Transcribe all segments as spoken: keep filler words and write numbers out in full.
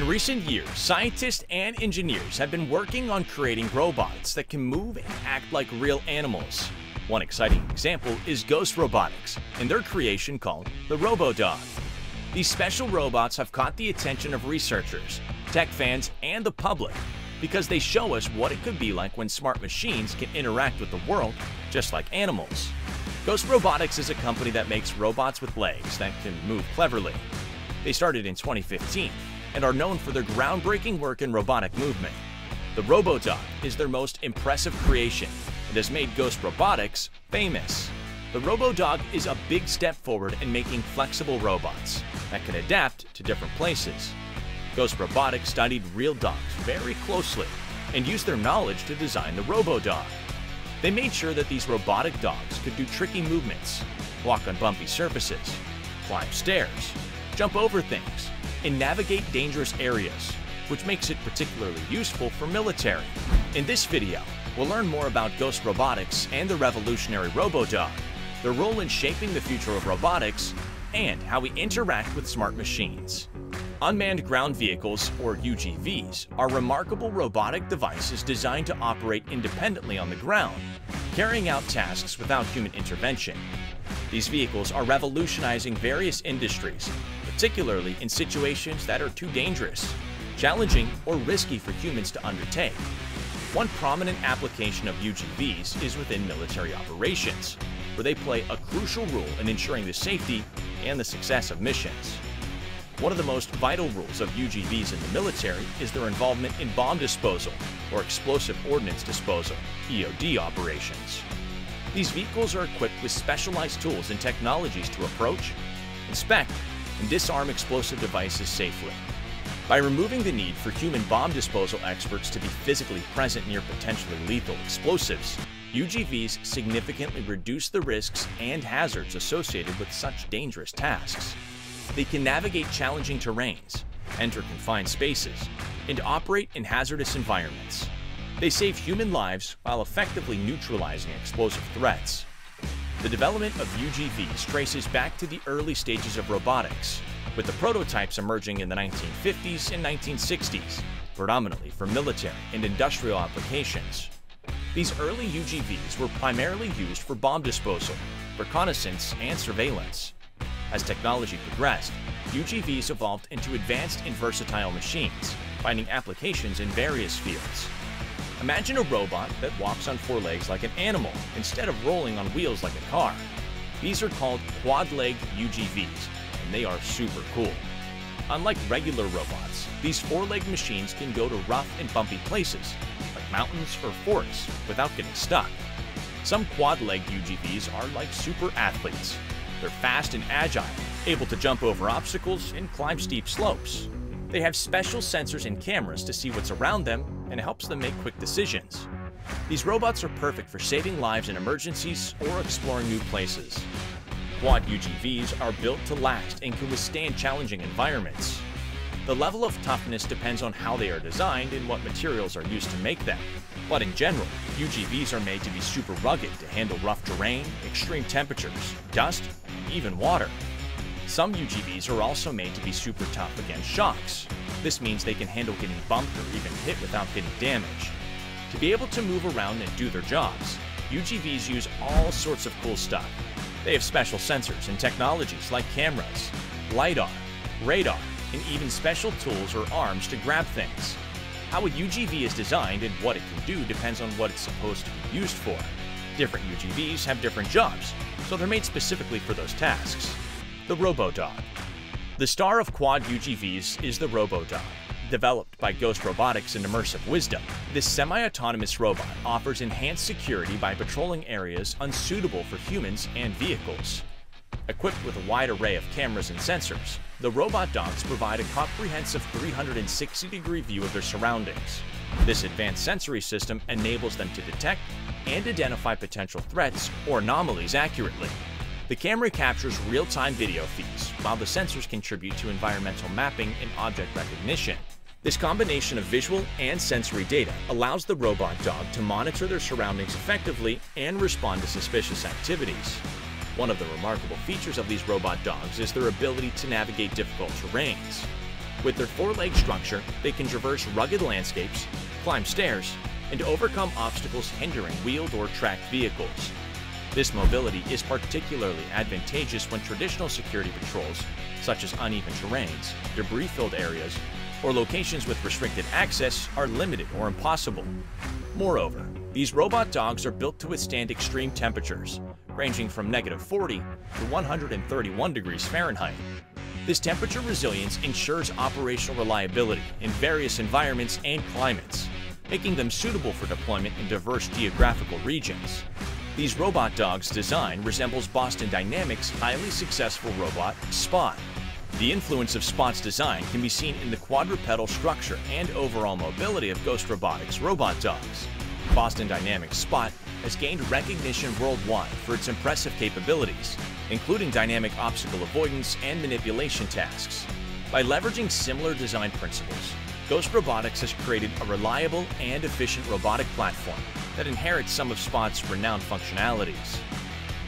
In recent years, scientists and engineers have been working on creating robots that can move and act like real animals. One exciting example is Ghost Robotics and their creation called the RoboDog. These special robots have caught the attention of researchers, tech fans, and the public because they show us what it could be like when smart machines can interact with the world just like animals. Ghost Robotics is a company that makes robots with legs that can move cleverly. They started in twenty fifteen and are known for their groundbreaking work in robotic movement. The RoboDog is their most impressive creation and has made Ghost Robotics famous. The RoboDog is a big step forward in making flexible robots that can adapt to different places. Ghost Robotics studied real dogs very closely and used their knowledge to design the RoboDog. They made sure that these robotic dogs could do tricky movements, walk on bumpy surfaces, climb stairs, jump over things, and navigate dangerous areas, which makes it particularly useful for military. In this video, we'll learn more about Ghost Robotics and the revolutionary RoboDog, their role in shaping the future of robotics, and how we interact with smart machines. Unmanned ground vehicles, or U G Vs, are remarkable robotic devices designed to operate independently on the ground, carrying out tasks without human intervention. These vehicles are revolutionizing various industries, particularly in situations that are too dangerous, challenging, or risky for humans to undertake. One prominent application of U G Vs is within military operations, where they play a crucial role in ensuring the safety and the success of missions. One of the most vital roles of U G Vs in the military is their involvement in bomb disposal, or explosive ordnance disposal, E O D operations. These vehicles are equipped with specialized tools and technologies to approach, inspect, and disarm explosive devices safely. By removing the need for human bomb disposal experts to be physically present near potentially lethal explosives, U G Vs significantly reduce the risks and hazards associated with such dangerous tasks. They can navigate challenging terrains, enter confined spaces, and operate in hazardous environments. They save human lives while effectively neutralizing explosive threats. The development of U G Vs traces back to the early stages of robotics, with the prototypes emerging in the nineteen fifties and nineteen sixties, predominantly for military and industrial applications. These early U G Vs were primarily used for bomb disposal, reconnaissance, and surveillance. As technology progressed, U G Vs evolved into advanced and versatile machines, finding applications in various fields. Imagine a robot that walks on four legs like an animal instead of rolling on wheels like a car. These are called quad-legged U G Vs, and they are super cool. Unlike regular robots, these four-legged machines can go to rough and bumpy places, like mountains or forests, without getting stuck. Some quad-legged U G Vs are like super athletes. They're fast and agile, able to jump over obstacles and climb steep slopes. They have special sensors and cameras to see what's around them, and it helps them make quick decisions. These robots are perfect for saving lives in emergencies or exploring new places. Quad U G Vs are built to last and can withstand challenging environments. The level of toughness depends on how they are designed and what materials are used to make them. But in general, U G Vs are made to be super rugged to handle rough terrain, extreme temperatures, dust, and even water. Some U G Vs are also made to be super tough against shocks. This means they can handle getting bumped or even hit without getting damage. To be able to move around and do their jobs, U G Vs use all sorts of cool stuff. They have special sensors and technologies like cameras, LiDAR, radar, and even special tools or arms to grab things. How a U G V is designed and what it can do depends on what it's supposed to be used for. Different U G Vs have different jobs, so they're made specifically for those tasks. The RoboDog. The star of quad U G Vs is the RoboDog, developed by Ghost Robotics and Immersive Wisdom. This semi-autonomous robot offers enhanced security by patrolling areas unsuitable for humans and vehicles. Equipped with a wide array of cameras and sensors, the robot dogs provide a comprehensive three hundred sixty degree view of their surroundings. This advanced sensory system enables them to detect and identify potential threats or anomalies accurately. The camera captures real-time video feeds, while the sensors contribute to environmental mapping and object recognition. This combination of visual and sensory data allows the robot dog to monitor their surroundings effectively and respond to suspicious activities. One of the remarkable features of these robot dogs is their ability to navigate difficult terrains. With their four-leg structure, they can traverse rugged landscapes, climb stairs, and overcome obstacles hindering wheeled or tracked vehicles. This mobility is particularly advantageous when traditional security patrols, such as uneven terrains, debris-filled areas, or locations with restricted access, are limited or impossible. Moreover, these robot dogs are built to withstand extreme temperatures, ranging from negative forty to one hundred thirty-one degrees Fahrenheit. This temperature resilience ensures operational reliability in various environments and climates, making them suitable for deployment in diverse geographical regions. These robot dogs' design resembles Boston Dynamics' highly successful robot, Spot. The influence of Spot's design can be seen in the quadrupedal structure and overall mobility of Ghost Robotics' robot dogs. Boston Dynamics' Spot has gained recognition worldwide for its impressive capabilities, including dynamic obstacle avoidance and manipulation tasks. By leveraging similar design principles, Ghost Robotics has created a reliable and efficient robotic platform that inherits some of Spot's renowned functionalities.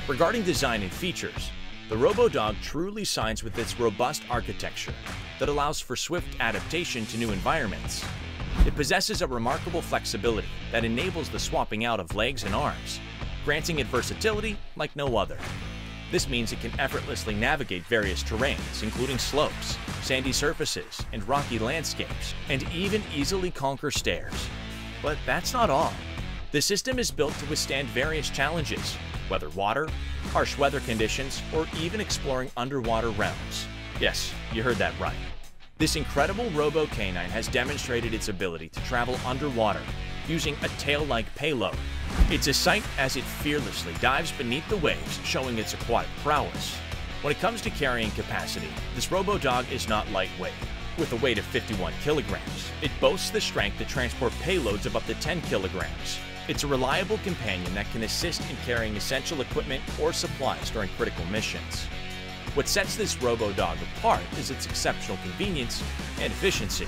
Regarding design and features, the RoboDog truly shines with its robust architecture that allows for swift adaptation to new environments. It possesses a remarkable flexibility that enables the swapping out of legs and arms, granting it versatility like no other. This means it can effortlessly navigate various terrains, including slopes, sandy surfaces, and rocky landscapes, and even easily conquer stairs. But that's not all. The system is built to withstand various challenges, whether water, harsh weather conditions, or even exploring underwater realms. Yes, you heard that right. This incredible Robo Canine has demonstrated its ability to travel underwater using a tail-like payload. It's a sight as it fearlessly dives beneath the waves, showing its aquatic prowess. When it comes to carrying capacity, this RoboDog is not lightweight. With a weight of fifty-one kilograms, it boasts the strength to transport payloads of up to ten kilograms. It's a reliable companion that can assist in carrying essential equipment or supplies during critical missions. What sets this RoboDog apart is its exceptional convenience and efficiency.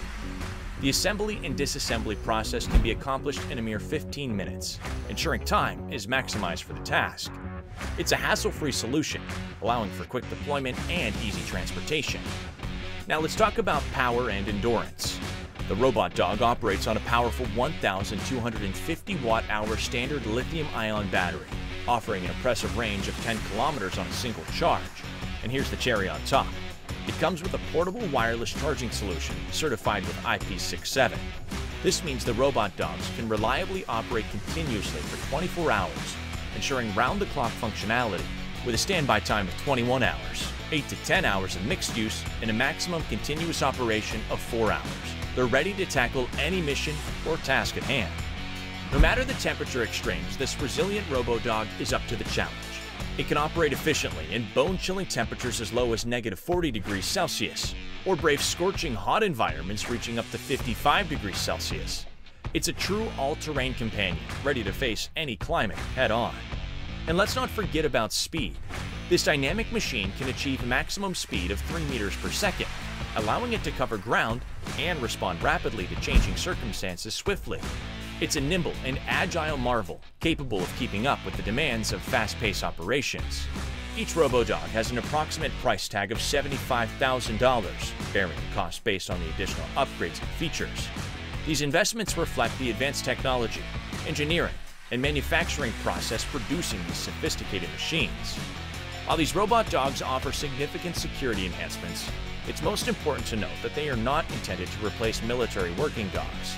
The assembly and disassembly process can be accomplished in a mere fifteen minutes, ensuring time is maximized for the task. It's a hassle-free solution, allowing for quick deployment and easy transportation. Now let's talk about power and endurance. The RoboDog operates on a powerful one thousand two hundred fifty watt hour standard lithium-ion battery, offering an impressive range of ten kilometers on a single charge. And here's the cherry on top. It comes with a portable wireless charging solution certified with I P six seven. This means the robot dogs can reliably operate continuously for twenty-four hours, ensuring round-the-clock functionality with a standby time of twenty-one hours, eight to ten hours of mixed use, and a maximum continuous operation of four hours. They're ready to tackle any mission or task at hand. No matter the temperature extremes, this resilient RoboDog is up to the challenge. It can operate efficiently in bone-chilling temperatures as low as negative forty degrees Celsius, or brave scorching hot environments reaching up to fifty-five degrees Celsius. It's a true all-terrain companion, ready to face any climate head-on. And let's not forget about speed. This dynamic machine can achieve a maximum speed of three meters per second, allowing it to cover ground and respond rapidly to changing circumstances swiftly. It's a nimble and agile marvel, capable of keeping up with the demands of fast-paced operations. Each RoboDog has an approximate price tag of seventy-five thousand dollars, varying in cost based on the additional upgrades and features. These investments reflect the advanced technology, engineering, and manufacturing process producing these sophisticated machines. While these robot dogs offer significant security enhancements, it's most important to note that they are not intended to replace military working dogs.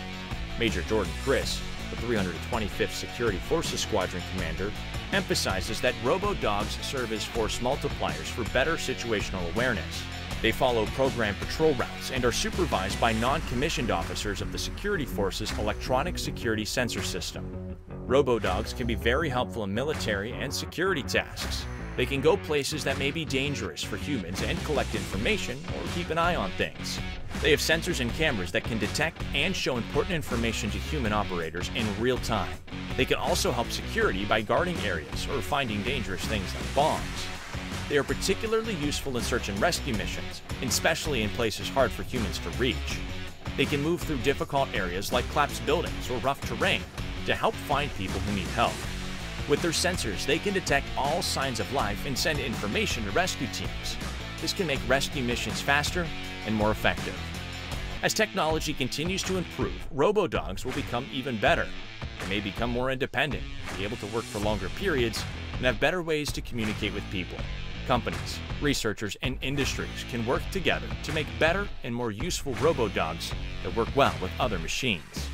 Major Jordan Chris, the three hundred twenty-fifth Security Forces Squadron commander, emphasizes that RoboDogs serve as force multipliers for better situational awareness. They follow programmed patrol routes and are supervised by non-commissioned officers of the Security Forces Electronic Security Sensor System. RoboDogs can be very helpful in military and security tasks. They can go places that may be dangerous for humans and collect information or keep an eye on things. They have sensors and cameras that can detect and show important information to human operators in real time. They can also help security by guarding areas or finding dangerous things like bombs. They are particularly useful in search and rescue missions, especially in places hard for humans to reach. They can move through difficult areas like collapsed buildings or rough terrain to help find people who need help. With their sensors, they can detect all signs of life and send information to rescue teams. This can make rescue missions faster and more effective. As technology continues to improve, RoboDogs will become even better. They may become more independent, be able to work for longer periods, and have better ways to communicate with people. Companies, researchers, and industries can work together to make better and more useful RoboDogs that work well with other machines.